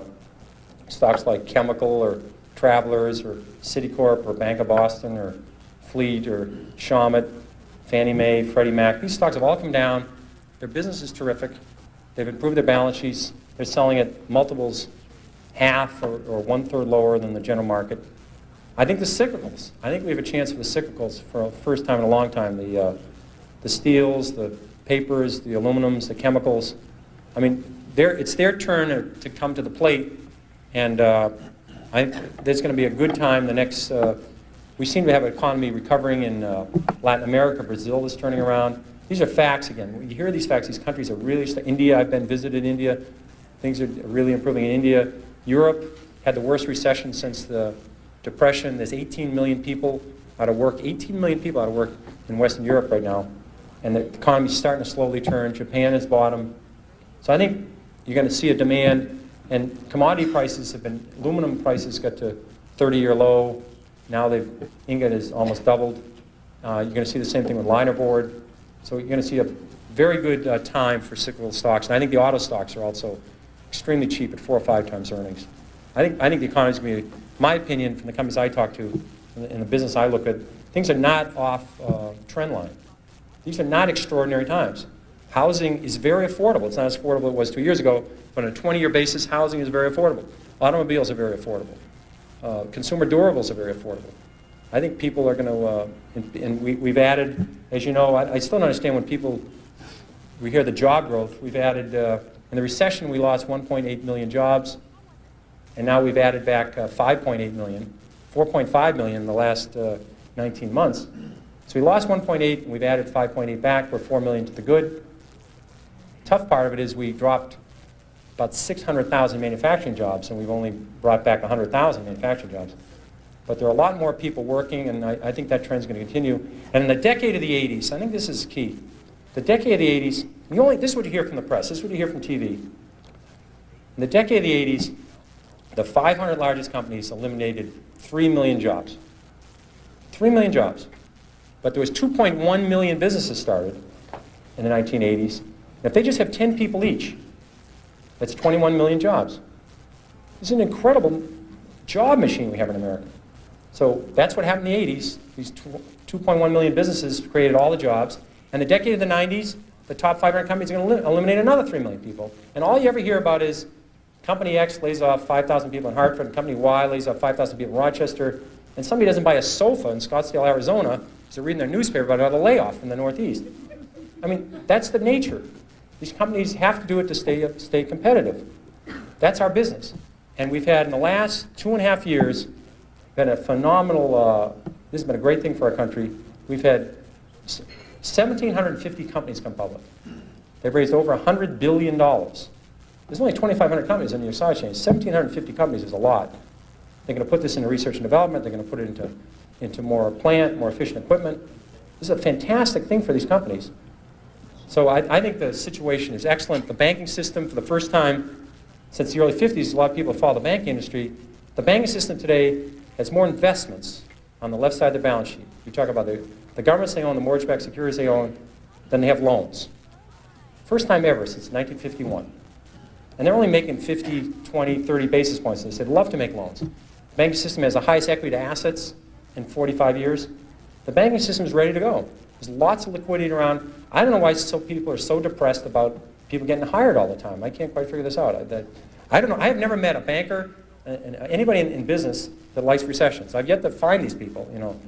stocks like Chemical or Travelers or Citicorp or Bank of Boston or Fleet or Shawmut, Fannie Mae, Freddie Mac. These stocks have all come down. Their business is terrific. They've improved their balance sheets. They're selling at multiples half or, or one-third lower than the general market. I think the cyclicals, I think we have a chance for the cyclicals for the first time in a long time. The, uh, the steels, the papers, the aluminums, the chemicals. I mean, it's their turn to come to the plate, and uh, I think there's going to be a good time the next, uh, we seem to have an economy recovering in uh, Latin America. Brazil is turning around. These are facts again. When you hear these facts, these countries are really, India, I've been visited India. Things are really improving in India. Europe had the worst recession since the Depression. There's eighteen million people out of work, eighteen million people out of work in Western Europe right now. And the economy's starting to slowly turn. Japan has bottomed. So I think you're going to see a demand. And commodity prices have been, aluminum prices got to thirty-year low. Now they've, ingot has almost doubled. Uh, you're going to see the same thing with linerboard. So you're going to see a very good uh, time for cyclical stocks. And I think the auto stocks are also extremely cheap at four or five times earnings. I think, I think the economy's going to be, my opinion from the companies I talk to, in the, in the business I look at, things are not off uh, trend line. These are not extraordinary times. Housing is very affordable. It's not as affordable as it was two years ago, but on a twenty-year basis, housing is very affordable. Automobiles are very affordable. Uh, consumer durables are very affordable. I think people are going to, uh, and, and we, we've added, as you know, I, I still don't understand when people, we hear the job growth, we've added, uh, in the recession we lost one point eight million jobs, and now we've added back uh, five point eight million, four point five million in the last uh, nineteen months. So we lost one point eight, and we've added five point eight back. We're four million to the good. Tough part of it is we dropped about six hundred thousand manufacturing jobs, and we've only brought back one hundred thousand manufacturing jobs. But there are a lot more people working, and I, I think that trend's going to continue. And in the decade of the eighties, I think this is key. The decade of the eighties, you only, this is what you hear from the press, this is what you hear from T V. In the decade of the eighties, the five hundred largest companies eliminated three million jobs. three million jobs. But there was two point one million businesses started in the nineteen eighties. And if they just have ten people each, that's twenty-one million jobs. This is an incredible job machine we have in America. So that's what happened in the eighties. These two point one million businesses created all the jobs. And the decade of the nineties, the top five hundred companies are going to eliminate another three million people. And all you ever hear about is Company X lays off five thousand people in Hartford, and Company Y lays off five thousand people in Rochester, and somebody doesn't buy a sofa in Scottsdale, Arizona, because they're reading their newspaper about another layoff in the Northeast. I mean, that's the nature. These companies have to do it to stay, stay competitive. That's our business. And we've had, in the last two and a half years, been a phenomenal, uh, this has been a great thing for our country. We've had one thousand seven hundred fifty companies come public. They've raised over one hundred billion dollars. There's only two thousand five hundred companies in the stock exchange. one thousand seven hundred fifty companies is a lot. They're going to put this into research and development. They're going to put it into, into more plant, more efficient equipment. This is a fantastic thing for these companies. So I, I think the situation is excellent. The banking system, for the first time since the early fifties, a lot of people follow the banking industry. The banking system today has more investments on the left side of the balance sheet. You talk about the, the governments they own, the mortgage-backed securities they own, than they have loans. First time ever since nineteen fifty-one. And they're only making fifty, twenty, thirty basis points. They said, love to make loans. The banking system has the highest equity to assets in forty-five years. The banking system is ready to go. There's lots of liquidity around. I don't know why so people are so depressed about people getting hired all the time. I can't quite figure this out. I, that, I don't know. I have never met a banker and anybody in, in business that likes recessions. I've yet to find these people, you know.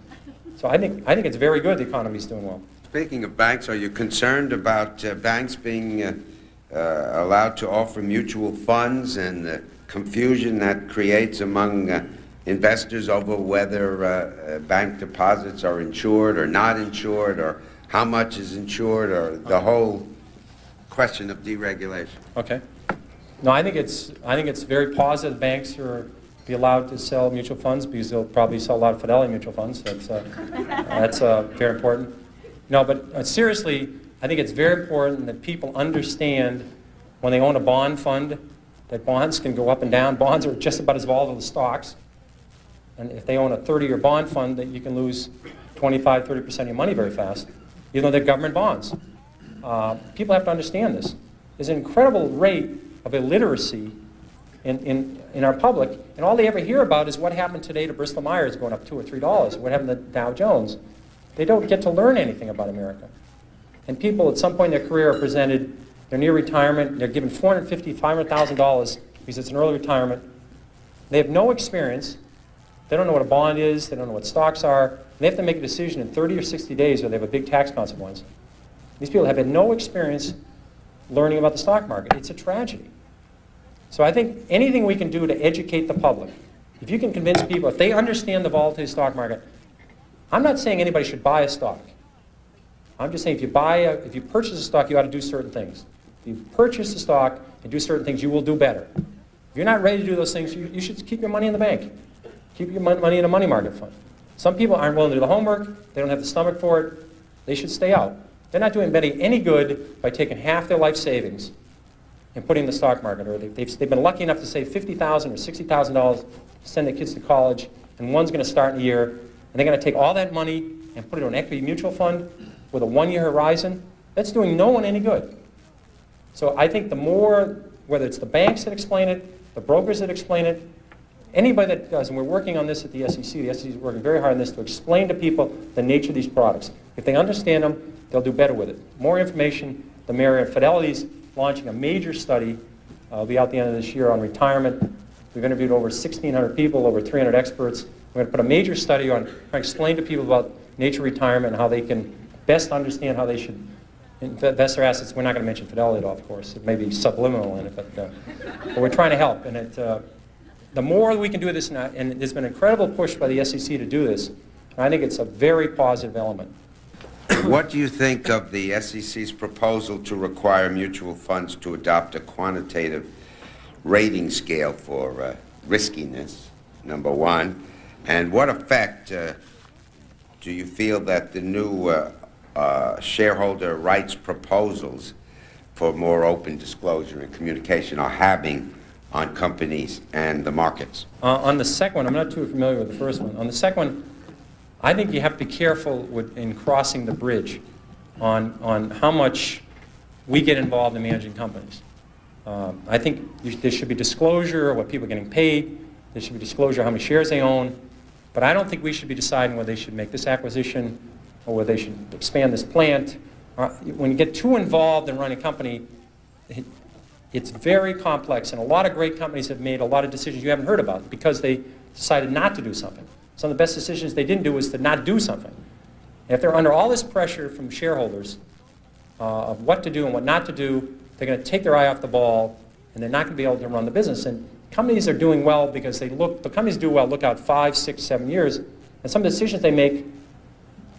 So I think, I think it's very good the economy's doing well. Speaking of banks, are you concerned about uh, banks being uh Uh, allowed to offer mutual funds and the confusion that creates among uh, investors over whether uh, uh, bank deposits are insured or not insured or how much is insured or the whole question of deregulation? Okay. No, I think it's, I think it's very positive banks are be allowed to sell mutual funds because they'll probably sell a lot of Fidelity mutual funds. That's, uh, that's uh, very important. No, but uh, seriously, I think it's very important that people understand when they own a bond fund that bonds can go up and down. Bonds are just about as volatile as stocks. And if they own a thirty-year bond fund, that you can lose twenty-five, thirty percent of your money very fast, even though they're government bonds. Uh, people have to understand this. There's an incredible rate of illiteracy in, in, in our public, and all they ever hear about is what happened today to Bristol-Myers going up two or three dollars, what happened to Dow Jones. They don't get to learn anything about America. And people at some point in their career are presented, they're near retirement, they're given four hundred fifty thousand dollars, five hundred thousand dollars because it's an early retirement. They have no experience, they don't know what a bond is, they don't know what stocks are, they have to make a decision in thirty or sixty days or they have a big tax consequence. These people have had no experience learning about the stock market. It's a tragedy. So I think anything we can do to educate the public, if you can convince people, if they understand the volatility of the stock market, I'm not saying anybody should buy a stock. I'm just saying if you buy, a, if you purchase a stock, you ought to do certain things. If you purchase a stock and do certain things, you will do better. If you're not ready to do those things, you, you should keep your money in the bank. Keep your money in a money market fund. Some people aren't willing to do the homework. They don't have the stomach for it. They should stay out. They're not doing anybody any good by taking half their life savings and putting in the stock market. Or they've, they've, they've been lucky enough to save fifty thousand dollars or sixty thousand dollars to send their kids to college, and one's going to start in a year, and they're going to take all that money and put it in an equity mutual fund with a one-year horizon. That's doing no one any good. So I think the more, whether it's the banks that explain it, the brokers that explain it, anybody that does, and we're working on this at the S E C, the S E C is working very hard on this to explain to people the nature of these products. If they understand them, they'll do better with it. More information, the merrier. Fidelity's launching a major study, uh, will be out the end of this year, on retirement. We've interviewed over sixteen hundred people, over three hundred experts. We're going to put a major study on, trying to explain to people about nature of retirement and how they can best understand how they should invest their assets. We're not going to mention Fidelity at all, of course. It may be subliminal in it, but, uh, but we're trying to help. And it, uh, the more we can do this, now, and there's been an incredible push by the S E C to do this, and I think it's a very positive element. What do you think of the S E C's proposal to require mutual funds to adopt a quantitative rating scale for uh, riskiness, number one? And what effect uh, do you feel that the new uh, uh, shareholder rights proposals for more open disclosure and communication are having on companies and the markets? Uh, on the second one, I'm not too familiar with the first one. On the second one, I think you have to be careful with, in crossing the bridge on, on how much we get involved in managing companies. Uh, I think you, there should be disclosure of what people are getting paid. There should be disclosure of how many shares they own. But I don't think we should be deciding whether they should make this acquisition or whether they should expand this plant. Uh, when you get too involved in running a company, it, it's very complex. And a lot of great companies have made a lot of decisions you haven't heard about because they decided not to do something. Some of the best decisions they didn't do was to not do something. And if they're under all this pressure from shareholders uh, of what to do and what not to do, they're going to take their eye off the ball, and they're not going to be able to run the business. And companies are doing well because they look, the companies do well, look out five, six, seven years, and some of the decisions they make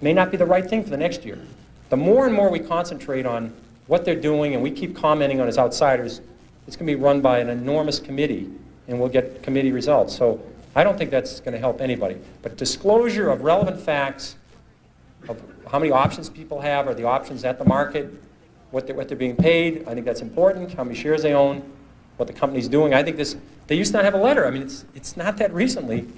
may not be the right thing for the next year. The more and more we concentrate on what they're doing and we keep commenting on as outsiders, it's going to be run by an enormous committee, and we'll get committee results. So I don't think that's going to help anybody. But disclosure of relevant facts, of how many options people have, are the options at the market, what they're, what they're being paid, I think that's important, how many shares they own, what the company's doing. I think this, they used to not have a letter. I mean, it's, it's not that recently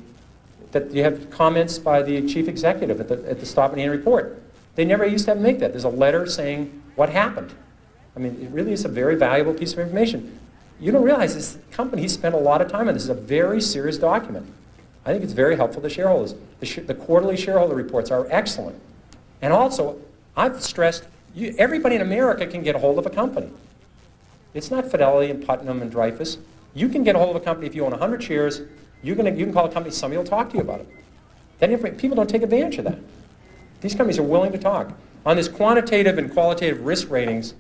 that you have comments by the chief executive at the, at the stop and hand report. They never used to have to make that. There's a letter saying what happened. I mean, it really is a very valuable piece of information. You don't realize this company spent a lot of time on this. It's a very serious document. I think it's very helpful to shareholders. The, sh the quarterly shareholder reports are excellent. And also, I've stressed, you, everybody in America can get a hold of a company. It's not Fidelity and Putnam and Dreyfus. You can get a hold of a company if you own one hundred shares. You can, you can call a company, somebody will talk to you about it. Then people don't take advantage of that. These companies are willing to talk. On this quantitative and qualitative risk ratings,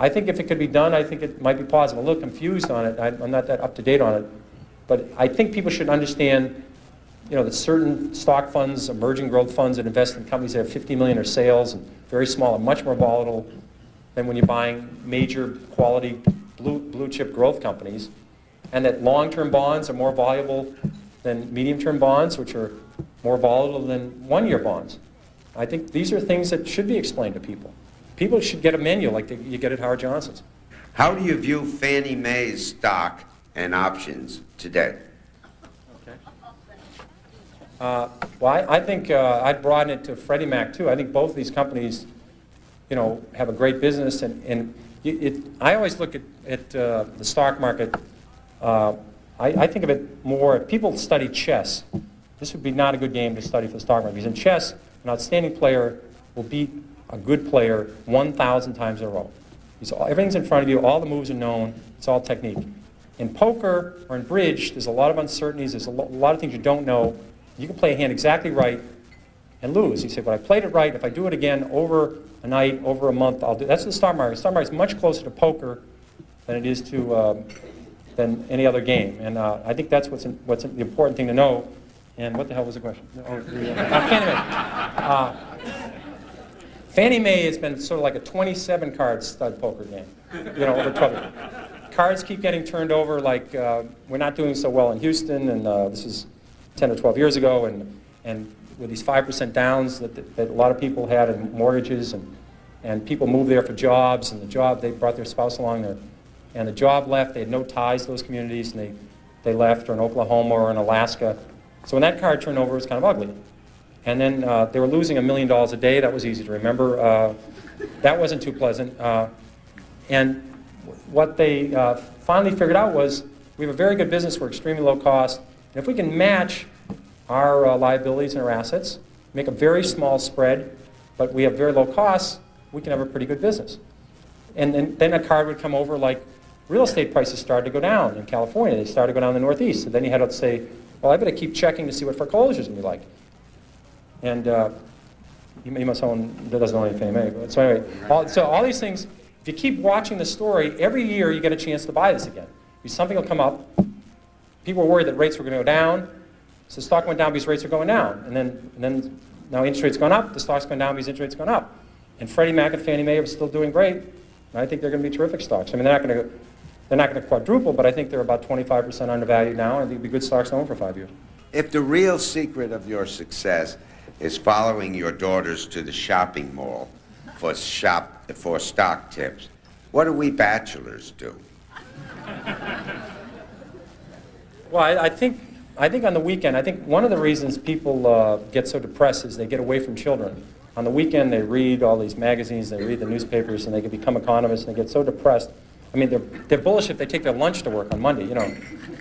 I think if it could be done, I think it might be possible. I'm a little confused on it. I, I'm not that up to date on it. But I think people should understand, you know, that certain stock funds, emerging growth funds that invest in companies that have fifty million or sales, and very small and much more volatile than when you're buying major quality blue, blue chip growth companies. And that long-term bonds are more valuable than medium-term bonds, which are more volatile than one-year bonds. I think these are things that should be explained to people. People should get a menu like the, you get at Howard Johnson's. How do you view Fannie Mae's stock and options today? Okay. Uh, well, I, I think uh, I'd broaden it to Freddie Mac, too. I think both of these companies, you know, have a great business. And, and it, it, I always look at, at uh, the stock market uh, I, I think of it more, if people study chess, this would be not a good game to study for the stock market. Because in chess, an outstanding player will beat a good player one thousand times in a row. He's all, everything's in front of you, all the moves are known, it's all technique. In poker or in bridge, there's a lot of uncertainties, there's a, lo a lot of things you don't know. You can play a hand exactly right and lose. You say, well, I played it right, if I do it again over a night, over a month, I'll do it. That's the stock market. The stock market's much closer to poker than it is to um, than any other game. And uh, I think that's what's, in, what's in the important thing to know. And what the hell was the question? Oh, the, uh, Fannie Mae. Uh, Fannie Mae has been sort of like a twenty-seven card stud poker game, you know, over twelve years. Cards keep getting turned over, like uh, we're not doing so well in Houston, and uh, this is ten or twelve years ago, and, and with these five percent downs that, that, that a lot of people had in mortgages, and, and people moved there for jobs, and the job, they brought their spouse along there, and the job left, they had no ties to those communities, and they, they left, or in Oklahoma, or in Alaska. So when that card turned over, it was kind of ugly. And then uh, they were losing a million dollars a day. That was easy to remember. Uh, that wasn't too pleasant. Uh, and what they uh, finally figured out was, we have a very good business. We're extremely low cost. And if we can match our uh, liabilities and our assets, make a very small spread, but we have very low costs, we can have a pretty good business. And, and then a card would come over, like real estate prices started to go down in California. They started to go down in the Northeast. And then you had to say, well, I better keep checking to see what foreclosures would be like. And uh, you, you must own, that doesn't own any Fannie Mae, but so anyway. All, so all these things, if you keep watching the story, every year you get a chance to buy this again. Because something will come up. People were worried that rates were going to go down. So the stock went down because rates were going down. And then, and then now interest rates going up, the stock's going down because interest rates going up. And Freddie Mac and Fannie Mae are still doing great. And I think they're going to be terrific stocks. I mean, they're not going to go, they're not going to quadruple, but I think they're about twenty-five percent undervalued now, and I think it'd be good stocks to own for five years. If the real secret of your success is following your daughters to the shopping mall for shop for stock tips, what do we bachelors do? Well, I, I think I think on the weekend, I think one of the reasons people uh, get so depressed is they get away from children. On the weekend, they read all these magazines, they read the newspapers, and they can become economists, and they get so depressed. I mean, they're, they're bullish if they take their lunch to work on Monday, you know.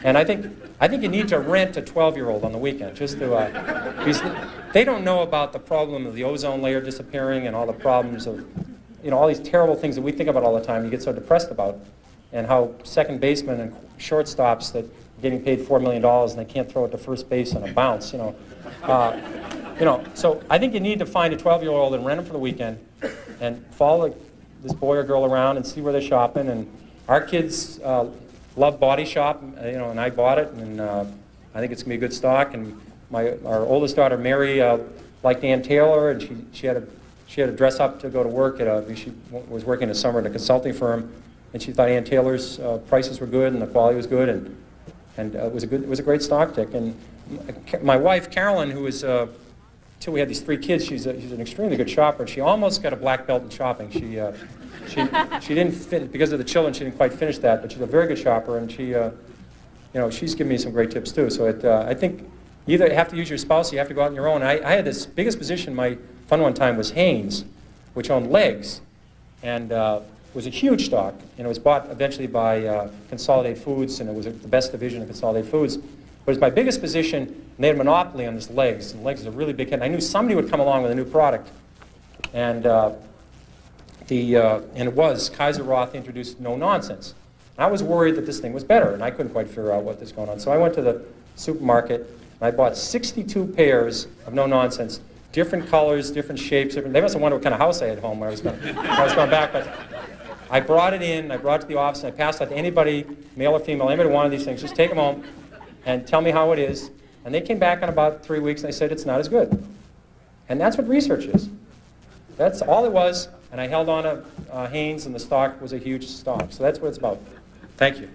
And I think, I think you need to rent a twelve-year-old on the weekend, just to, uh, because they don't know about the problem of the ozone layer disappearing and all the problems of, you know, all these terrible things that we think about all the time, you get so depressed about, and how second basemen and shortstops that are getting paid four million dollars and they can't throw it to first base on a bounce, you know. Uh, you know, so I think you need to find a twelve-year-old and rent him for the weekend and follow the, this boy or girl around and see where they're shopping. And our kids uh, love Body Shop, you know, and I bought it, and uh, I think it's gonna be a good stock. And my our oldest daughter Mary uh, liked Ann Taylor, and she she had a she had a dress up to go to work at a she was working this summer at a consulting firm, and she thought Ann Taylor's uh, prices were good and the quality was good, and and uh, it was a good it was a great stock tick. And my wife Carolyn, who is uh, until we had these three kids, she's, a, she's an extremely good shopper, and she almost got a black belt in shopping. She, uh, she, she didn't fit, because of the children, she didn't quite finish that, but she's a very good shopper, and she, uh, you know, she's given me some great tips too. So it, uh, I think you either have to use your spouse or you have to go out on your own. I, I had this biggest position, my fund one time was Haynes, which owned Legs, and uh, was a huge stock, and it was bought eventually by uh, Consolidated Foods, and it was a, the best division of Consolidated Foods. But it's my biggest position, and they had a monopoly on this Legs, and Legs is a really big hit. And I knew somebody would come along with a new product, and uh, the uh, and it was Kaiser Roth introduced No Nonsense. And I was worried that this thing was better, and I couldn't quite figure out what was going on. So I went to the supermarket and I bought sixty-two pairs of No Nonsense, different colors, different shapes. Different, they must have wondered what kind of house I had at home where I was going, I was going back. But I brought it in, I brought it to the office, and I passed out to anybody, male or female, anybody who wanted these things, just take them home and tell me how it is. And they came back in about three weeks and they said, it's not as good. And that's what research is. That's all it was. And I held on to uh, Haynes, and the stock was a huge stock. So that's what it's about. Thank you.